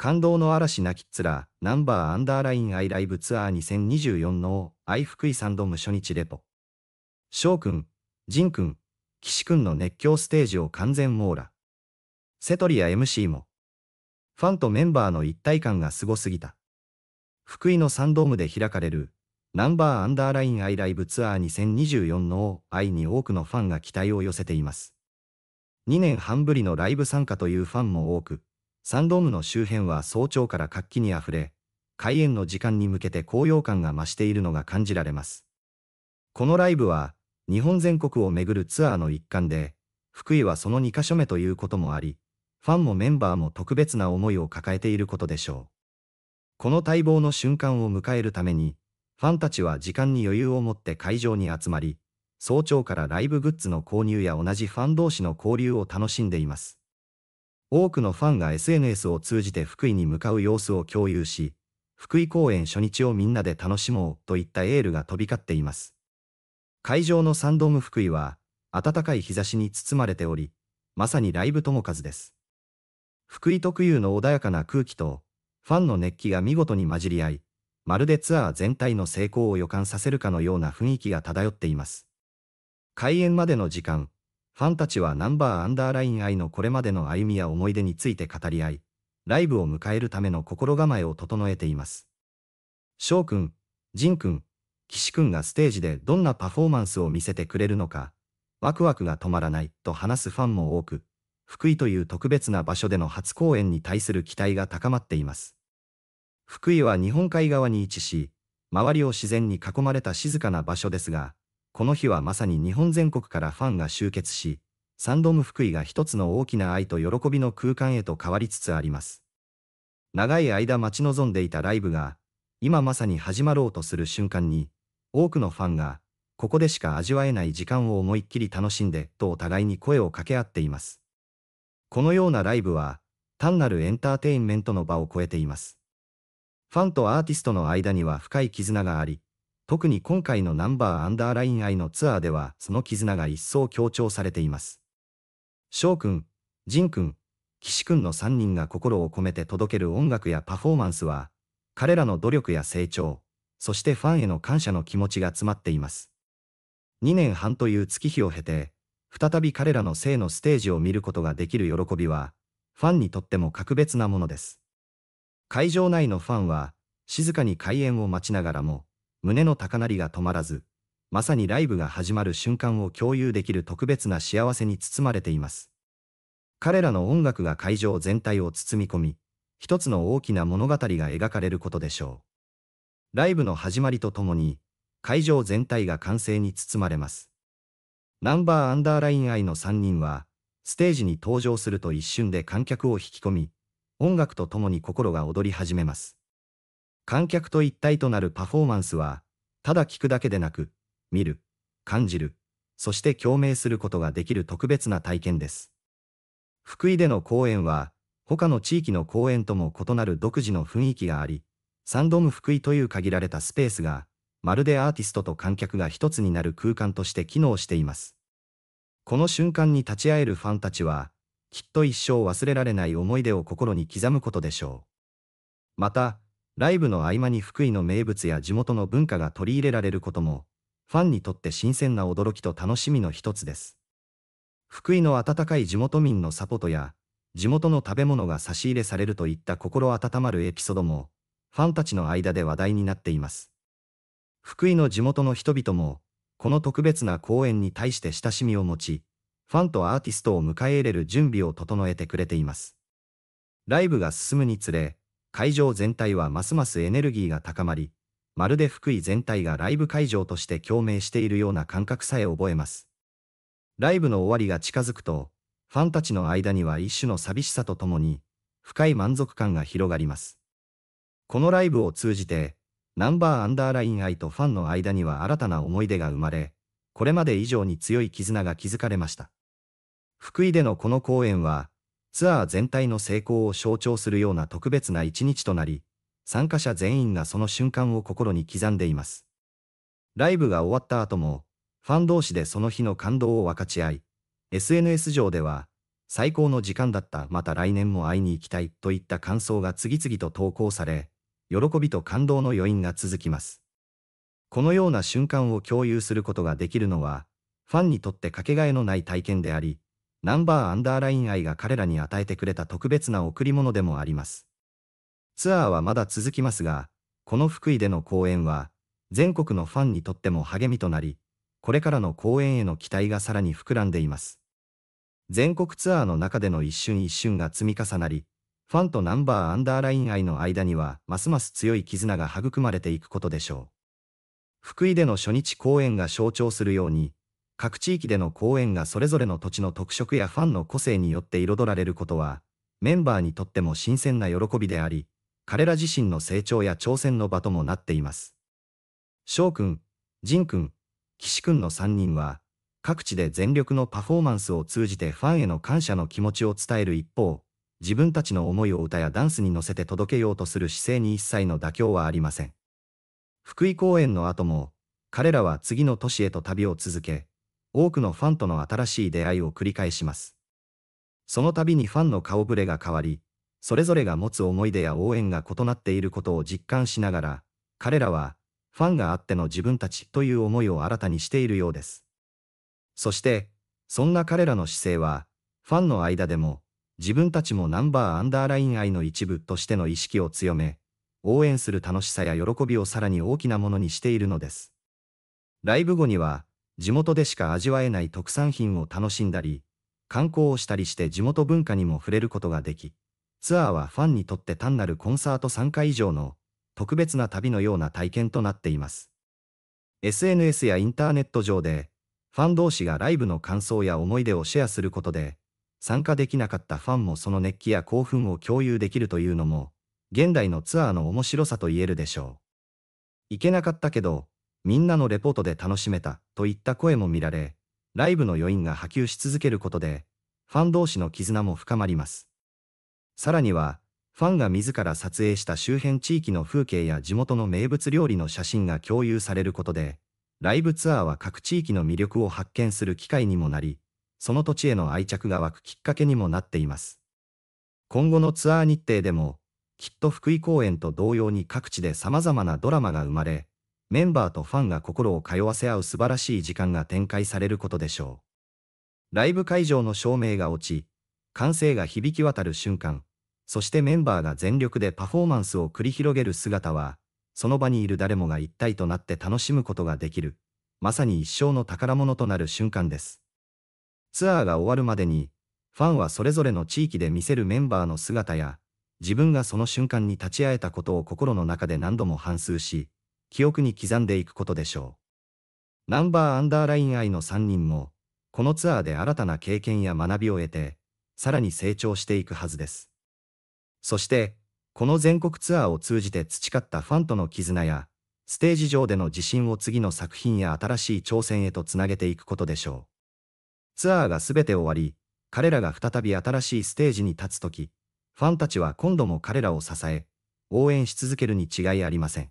感動の嵐泣きっ面ナンバーアンダーラインアイライブツアー2024の愛福井サンドーム初日レポ。翔くん、仁くん、岸くんの熱狂ステージを完全網羅。セトリや MC も。ファンとメンバーの一体感がすごすぎた。福井のサンドームで開かれるナンバーアンダーラインアイライブツアー2024の愛に多くのファンが期待を寄せています。2年半ぶりのライブ参加というファンも多く、サンドームの周辺は早朝から活気にあふれ、開演の時間に向けて高揚感が増しているのが感じられます。このライブは、日本全国を巡るツアーの一環で、福井はその2カ所目ということもあり、ファンもメンバーも特別な思いを抱えていることでしょう。この待望の瞬間を迎えるために、ファンたちは時間に余裕を持って会場に集まり、早朝からライブグッズの購入や同じファン同士の交流を楽しんでいます。多くのファンが SNS を通じて福井に向かう様子を共有し、福井公演初日をみんなで楽しもうといったエールが飛び交っています。会場のサンドーム福井は、暖かい日差しに包まれており、まさにライブ友和です。福井特有の穏やかな空気と、ファンの熱気が見事に混じり合い、まるでツアー全体の成功を予感させるかのような雰囲気が漂っています。開演までの時間、ファンたちはナンバーアンダーライン愛のこれまでの歩みや思い出について語り合い、ライブを迎えるための心構えを整えています。翔くん、仁くん、岸くんがステージでどんなパフォーマンスを見せてくれるのか、ワクワクが止まらないと話すファンも多く、福井という特別な場所での初公演に対する期待が高まっています。福井は日本海側に位置し、周りを自然に囲まれた静かな場所ですが、この日はまさに日本全国からファンが集結し、サンドーム福井が一つの大きな愛と喜びの空間へと変わりつつあります。長い間待ち望んでいたライブが、今まさに始まろうとする瞬間に、多くのファンが、ここでしか味わえない時間を思いっきり楽しんで、とお互いに声を掛け合っています。このようなライブは、単なるエンターテインメントの場を超えています。ファンとアーティストの間には深い絆があり、特に今回のナンバーアンダーライン愛のツアーではその絆が一層強調されています。翔くん、仁くん、岸くんの3人が心を込めて届ける音楽やパフォーマンスは、彼らの努力や成長、そしてファンへの感謝の気持ちが詰まっています。2年半という月日を経て、再び彼らの生のステージを見ることができる喜びは、ファンにとっても格別なものです。会場内のファンは、静かに開演を待ちながらも、胸の高鳴りが止まらず、まさにライブが始まる瞬間を共有できる特別な幸せに包まれています。彼らの音楽が会場全体を包み込み、一つの大きな物語が描かれることでしょう。ライブの始まりとともに、会場全体が歓声に包まれます。ナンバーアンダーライン愛の3人は、ステージに登場すると一瞬で観客を引き込み、音楽とともに心が踊り始めます。観客と一体となるパフォーマンスは、ただ聞くだけでなく、見る、感じる、そして共鳴することができる特別な体験です。福井での公演は、他の地域の公演とも異なる独自の雰囲気があり、サンドーム福井という限られたスペースが、まるでアーティストと観客が一つになる空間として機能しています。この瞬間に立ち会えるファンたちは、きっと一生忘れられない思い出を心に刻むことでしょう。また、ライブの合間に福井の名物や地元の文化が取り入れられることも、ファンにとって新鮮な驚きと楽しみの一つです。福井の温かい地元民のサポートや、地元の食べ物が差し入れされるといった心温まるエピソードも、ファンたちの間で話題になっています。福井の地元の人々も、この特別な公演に対して親しみを持ち、ファンとアーティストを迎え入れる準備を整えてくれています。ライブが進むにつれ、会場全体はますますエネルギーが高まり、まるで福井全体がライブ会場として共鳴しているような感覚さえ覚えます。ライブの終わりが近づくと、ファンたちの間には一種の寂しさとともに、深い満足感が広がります。このライブを通じて、ナンバーアンダーライン愛とファンの間には新たな思い出が生まれ、これまで以上に強い絆が築かれました。福井でのこの公演は、ツアー全体の成功を象徴するような特別な一日となり、参加者全員がその瞬間を心に刻んでいます。ライブが終わった後も、ファン同士でその日の感動を分かち合い、SNS 上では、最高の時間だった、また来年も会いに行きたいといった感想が次々と投稿され、喜びと感動の余韻が続きます。このような瞬間を共有することができるのは、ファンにとってかけがえのない体験であり、Number_LINE愛が彼らに与えてくれた特別な贈り物でもあります。ツアーはまだ続きますが、この福井での公演は、全国のファンにとっても励みとなり、これからの公演への期待がさらに膨らんでいます。全国ツアーの中での一瞬一瞬が積み重なり、ファンとNumber_LINE愛の間にはますます強い絆が育まれていくことでしょう。福井での初日公演が象徴するように、各地域での公演がそれぞれの土地の特色やファンの個性によって彩られることは、メンバーにとっても新鮮な喜びであり、彼ら自身の成長や挑戦の場ともなっています。翔くん、仁くん、岸くんの3人は、各地で全力のパフォーマンスを通じてファンへの感謝の気持ちを伝える一方、自分たちの思いを歌やダンスに乗せて届けようとする姿勢に一切の妥協はありません。福井公演の後も、彼らは次の都市へと旅を続け、多くのファンとの新しい出会いを繰り返します。その度にファンの顔ぶれが変わり、それぞれが持つ思い出や応援が異なっていることを実感しながら、彼らは、ファンがあっての自分たちという思いを新たにしているようです。そして、そんな彼らの姿勢は、ファンの間でも、自分たちもNumber_LINE愛の一部としての意識を強め、応援する楽しさや喜びをさらに大きなものにしているのです。ライブ後には、地元でしか味わえない特産品を楽しんだり、観光をしたりして地元文化にも触れることができ、ツアーはファンにとって単なるコンサート参加以上の、特別な旅のような体験となっています。SNS やインターネット上で、ファン同士がライブの感想や思い出をシェアすることで、参加できなかったファンもその熱気や興奮を共有できるというのも、現代のツアーの面白さと言えるでしょう。行けなかったけど、みんなのレポートで楽しめたといった声も見られ、ライブの余韻が波及し続けることで、ファン同士の絆も深まります。さらには、ファンが自ら撮影した周辺地域の風景や地元の名物料理の写真が共有されることで、ライブツアーは各地域の魅力を発見する機会にもなり、その土地への愛着が湧くきっかけにもなっています。今後のツアー日程でも、きっと福井公演と同様に各地で様々なドラマが生まれ、メンバーとファンが心を通わせ合う素晴らしい時間が展開されることでしょう。ライブ会場の照明が落ち、歓声が響き渡る瞬間、そしてメンバーが全力でパフォーマンスを繰り広げる姿は、その場にいる誰もが一体となって楽しむことができる、まさに一生の宝物となる瞬間です。ツアーが終わるまでに、ファンはそれぞれの地域で見せるメンバーの姿や、自分がその瞬間に立ち会えたことを心の中で何度も反芻し、記憶に刻んでいくことでしょう。Number_LINE愛の3人も、このツアーで新たな経験や学びを得て、さらに成長していくはずです。そして、この全国ツアーを通じて培ったファンとの絆や、ステージ上での自信を次の作品や新しい挑戦へとつなげていくことでしょう。ツアーが全て終わり、彼らが再び新しいステージに立つとき、ファンたちは今度も彼らを支え、応援し続けるに違いありません。